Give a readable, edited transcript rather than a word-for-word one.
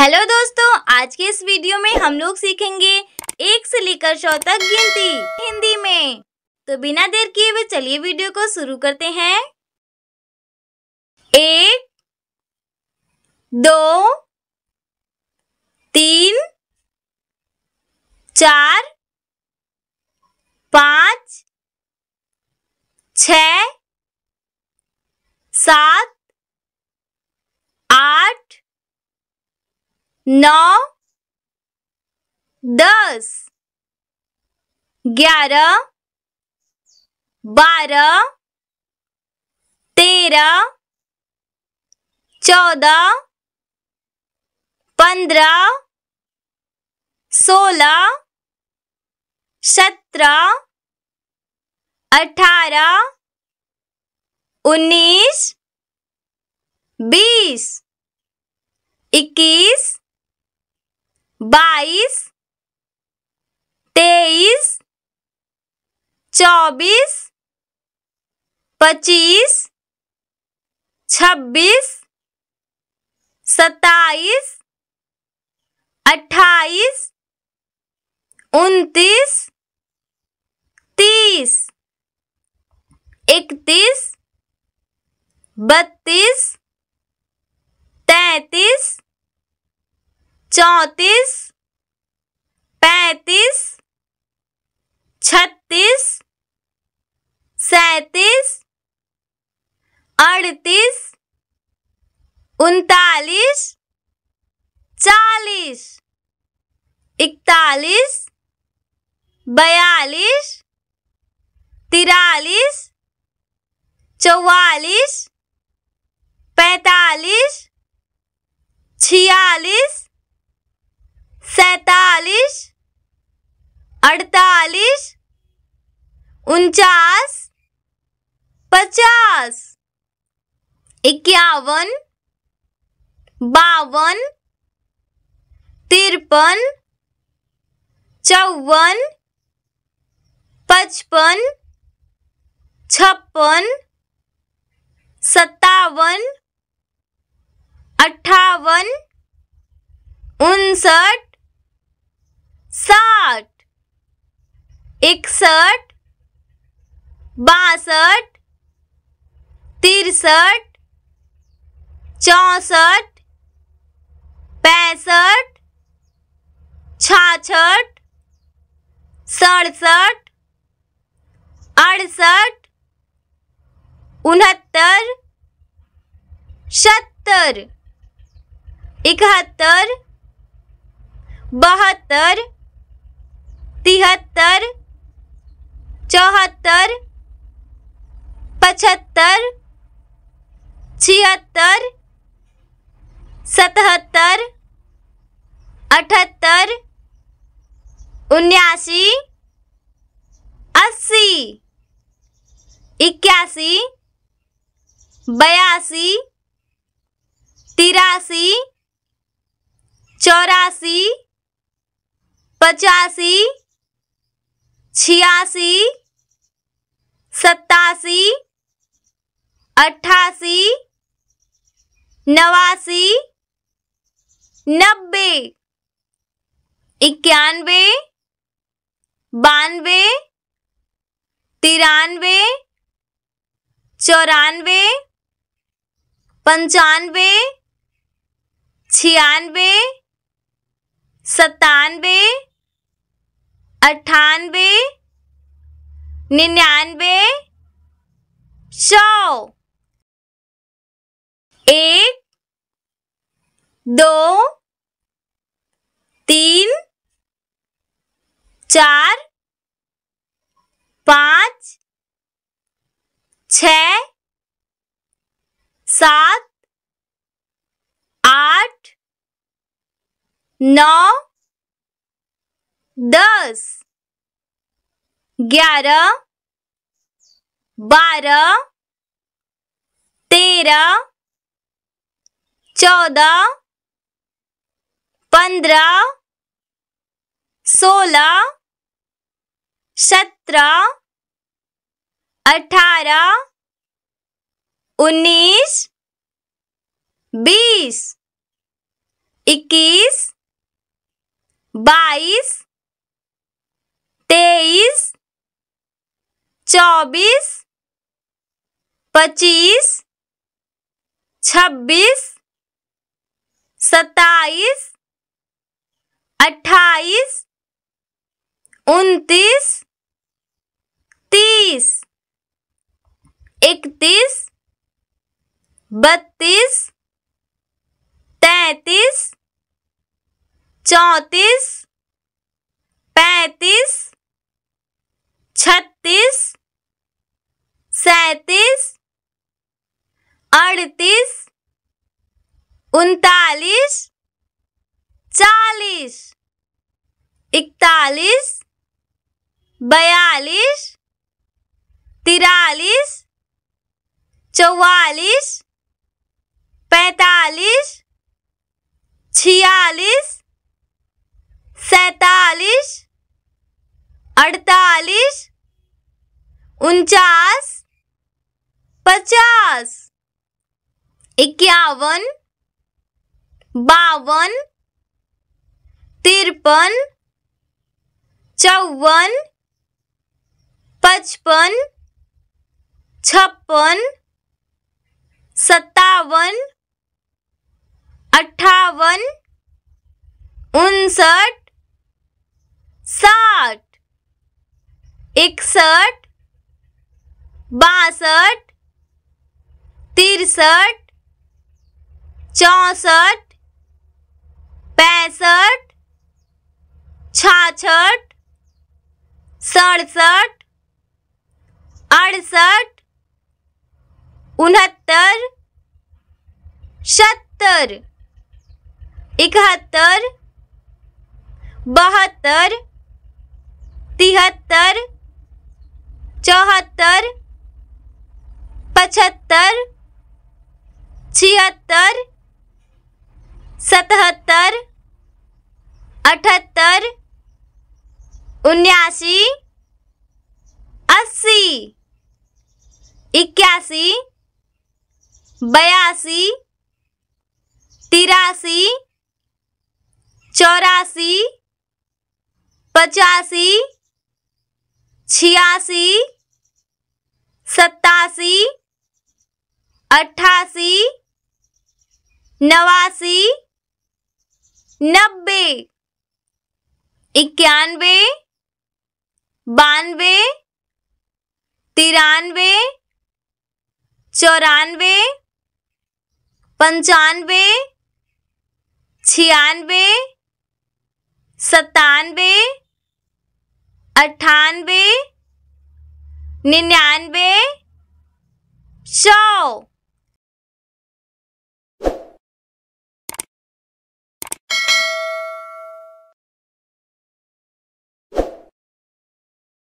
Hello दोस्तों, आज के इस वीडियो में हम लोग सीखेंगे 1 से लेकर 100 तक गिनती हिंदी में। तो बिना देर किए हुए चलिए वीडियो को शुरू करते हैं। 100। 1, 2, 3, 4, 5, 6, 7, 8, 9, 10, 11, 12, 13, 14, 15, 16, 17, 18, 19, 20, 21, 22, 23, 24, 25, 26, 27, 28, 29, 30, 31, 32, 33, 34, 35, 36, 37, 38, 39, 40, 41, 42, 43, 44, 45, 46, 47, 48, 49, 50, 51, 52, 53, 54, 55, 56, 57, 58, 59, 60, 61, 62, 63, 64, 65, 66, 67, 68, 69, 70, 71, 72, 73, 74, 75, 76, 77, 78, 79, 80, 81, 82, 83, 84, 85, 86, 87, 88, 89, 90, 91, 92, 93, 94, 95, 96, 97, 98, 99, 100।